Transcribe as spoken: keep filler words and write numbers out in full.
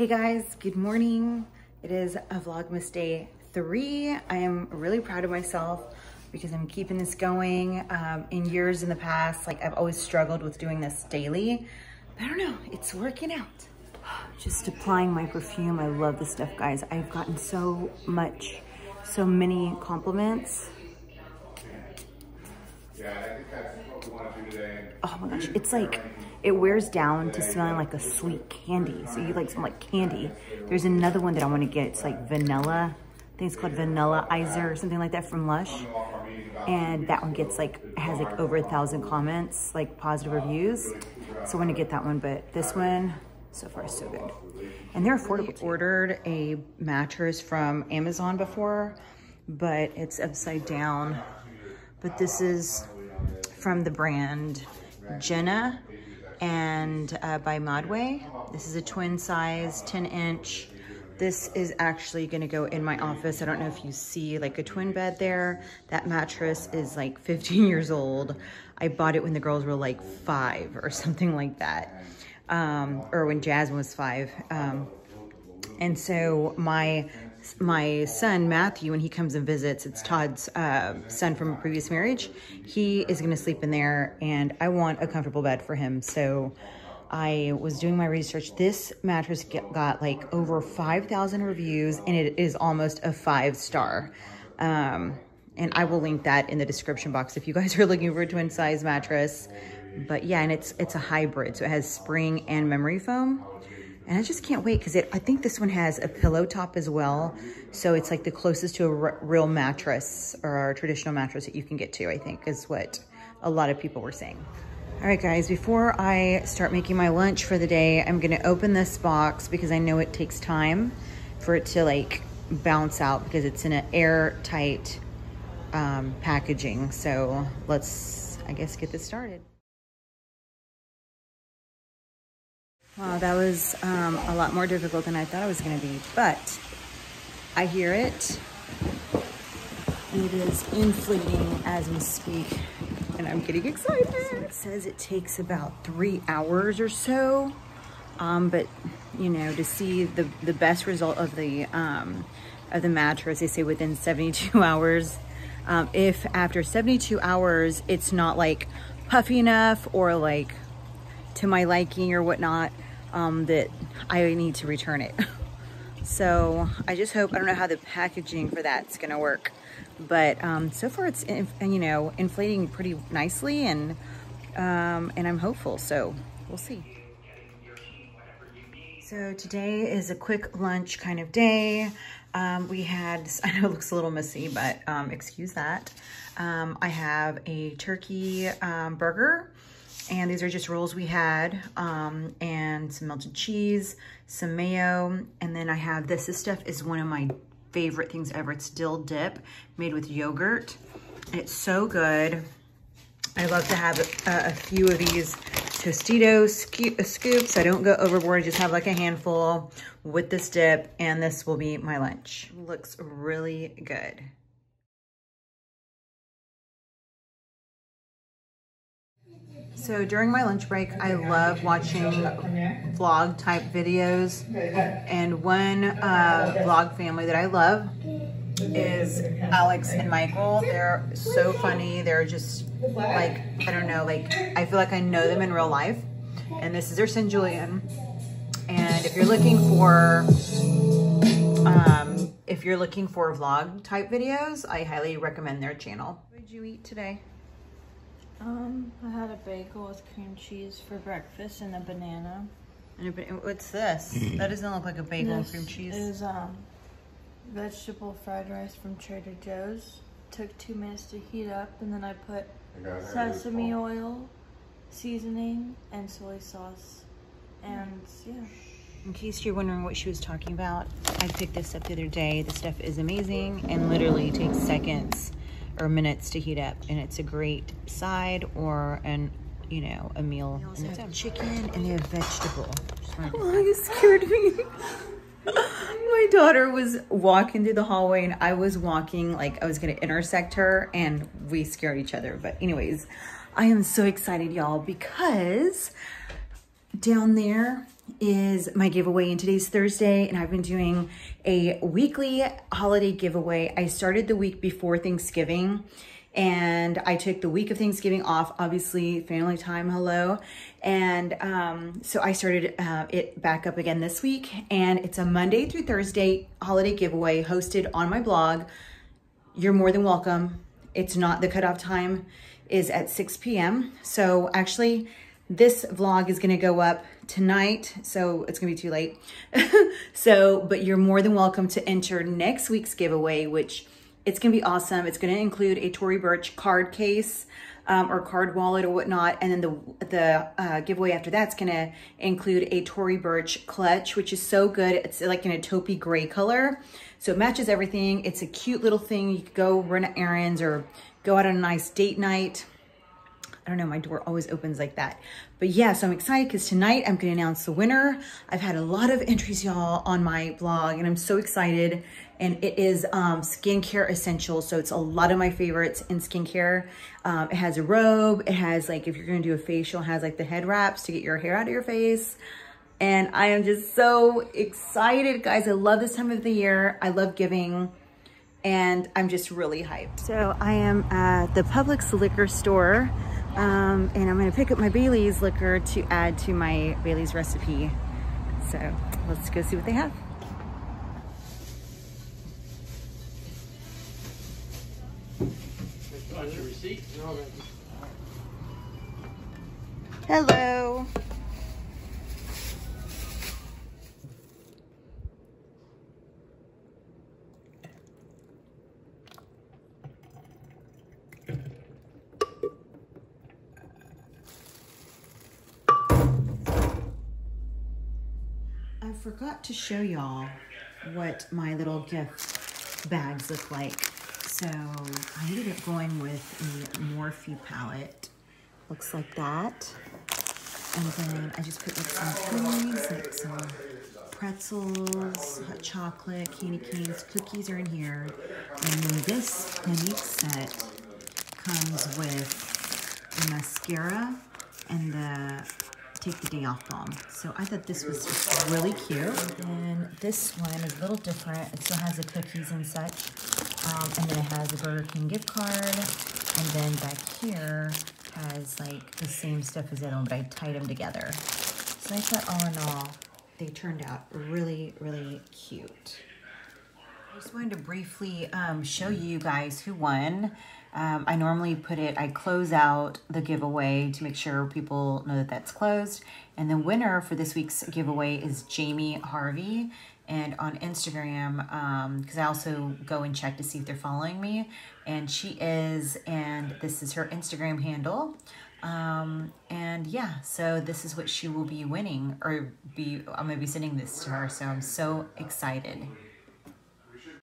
Hey guys, good morning. It is a Vlogmas day three. I am really proud of myself because I'm keeping this going. Um, in years in the past, like I've always struggled with doing this daily. But I don't know, it's working out. Just applying my perfume. I love this stuff, guys. I've gotten so much, so many compliments. Yeah, I think that's what we want to do today. Oh my gosh, it's like, it wears down to smelling like a sweet candy. So you like smell like candy. There's another one that I want to get. It's like vanilla. I think it's called Vanillaizer or something like that from Lush. And that one gets like, has like over a thousand comments, like positive reviews. So I want to get that one, but this one, so far so good. And they're affordable. I ordered a mattress from Amazon before, but it's upside down. But this is from the brand Jenna and uh, by Modway. This is a twin size, ten inch. This is actually gonna go in my office. I don't know if you see like a twin bed there. That mattress is like fifteen years old. I bought it when the girls were like five or something like that. Um, or when Jasmine was five. Um, and so my my son, Matthew, when he comes and visits, it's Todd's uh, son from a previous marriage. He is gonna sleep in there and I want a comfortable bed for him. So I was doing my research. This mattress get, got like over five thousand reviews and it is almost a five star. Um, and I will link that in the description box if you guys are looking for a twin size mattress. But yeah, and it's it's a hybrid. So it has spring and memory foam. And I just can't wait because it. I think this one has a pillow top as well. So it's like the closest to a r real mattress or a traditional mattress that you can get to, I think, is what a lot of people were saying. All right, guys, before I start making my lunch for the day, I'm going to open this box because I know it takes time for it to like bounce out because it's in an airtight um, packaging. So let's, I guess, get this started. Wow, that was um, a lot more difficult than I thought it was going to be, but I hear it. It is inflating as we speak, and I'm getting excited. It says it takes about three hours or so, um, but you know, to see the the best result of the um, of the mattress, they say within seventy-two hours. Um, if after seventy-two hours, it's not like puffy enough or like to my liking or whatnot, Um, that I need to return it. So I just hope, I don't know how the packaging for that's gonna work, but um, so far it's, in, you know, inflating pretty nicely and, um, and I'm hopeful, so we'll see. So today is a quick lunch kind of day. Um, we had, I know it looks a little messy, but um, excuse that. Um, I have a turkey um, burger. And these are just rolls we had, um, and some melted cheese, some mayo, and then I have this. This stuff is one of my favorite things ever. It's dill dip made with yogurt. It's so good. I love to have a, a few of these Tostitos sco scoops. I don't go overboard. I just have like a handful with this dip, and this will be my lunch. Looks really good. So during my lunch break, I love watching vlog type videos. And one uh, vlog family that I love is Alex and Michael. They're so funny. They're just like, I don't know, like I feel like I know them in real life. And this is their son, Julian. And if you're looking for, um, if you're looking for vlog type videos, I highly recommend their channel. What did you eat today? Um, I had a bagel with cream cheese for breakfast and a banana. And a, what's this? That doesn't look like a bagel with cream cheese. This is um, vegetable fried rice from Trader Joe's. Took two minutes to heat up, and then I put sesame oil, seasoning, and soy sauce. And yeah. In case you're wondering what she was talking about, I picked this up the other day. This stuff is amazing and literally takes seconds or minutes to heat up, and it's a great side or an, you know, a meal. They also have chicken and they have vegetable. Oh, you scared me. My daughter was walking through the hallway and I was walking like I was gonna intersect her and we scared each other. But anyways, I am so excited, y'all, because down there is my giveaway, and today's Thursday, and I've been doing a weekly holiday giveaway. I started the week before Thanksgiving, and I took the week of Thanksgiving off, obviously family time, hello. And um, so I started uh, it back up again this week, and it's a Monday through Thursday holiday giveaway hosted on my blog. You're more than welcome. It's not, the cutoff time is at six p m So actually this vlog is gonna go up tonight, so it's gonna be too late. So, but you're more than welcome to enter next week's giveaway, which it's gonna be awesome. It's gonna include a Tory Burch card case um, or card wallet or whatnot. And then the, the uh, giveaway after that's gonna include a Tory Burch clutch, which is so good. It's like in a taupey gray color. So it matches everything. It's a cute little thing. You could go run errands or go out on a nice date night. I don't know, my door always opens like that. But yeah, so I'm excited because tonight I'm gonna announce the winner. I've had a lot of entries, y'all, on my blog, and I'm so excited. And it is um, skincare essentials. So it's a lot of my favorites in skincare. Um, it has a robe. It has like, if you're gonna do a facial, it has like the head wraps to get your hair out of your face. And I am just so excited, guys. I love this time of the year. I love giving, and I'm just really hyped. So I am at the Publix liquor store. Um, and I'm gonna pick up my Bailey's liquor to add to my Bailey's recipe. So let's go see what they have. On your receipt? Hello. I forgot to show y'all what my little gift bags look like. So I ended up going with a Morphe palette. Looks like that. And then I just put like some toys, like some pretzels, hot chocolate, candy canes, cookies are in here. And then this Clinique set comes with the mascara and the Take the Day Off Balm. So I thought this was just really cute. And this one is a little different. It still has the cookies and such. Um, and then it has a Burger King gift card. And then back here has like the same stuff as that one, but I tied them together. So I thought all in all, they turned out really, really cute. I just wanted to briefly um, show you guys who won. Um, I normally put it, I close out the giveaway to make sure people know that that's closed. And the winner for this week's giveaway is Jamie Harvey. And on Instagram, because um, I also go and check to see if they're following me. And she is, and this is her Instagram handle. Um, and yeah, so this is what she will be winning, or be, I'm gonna be sending this to her. So I'm so excited.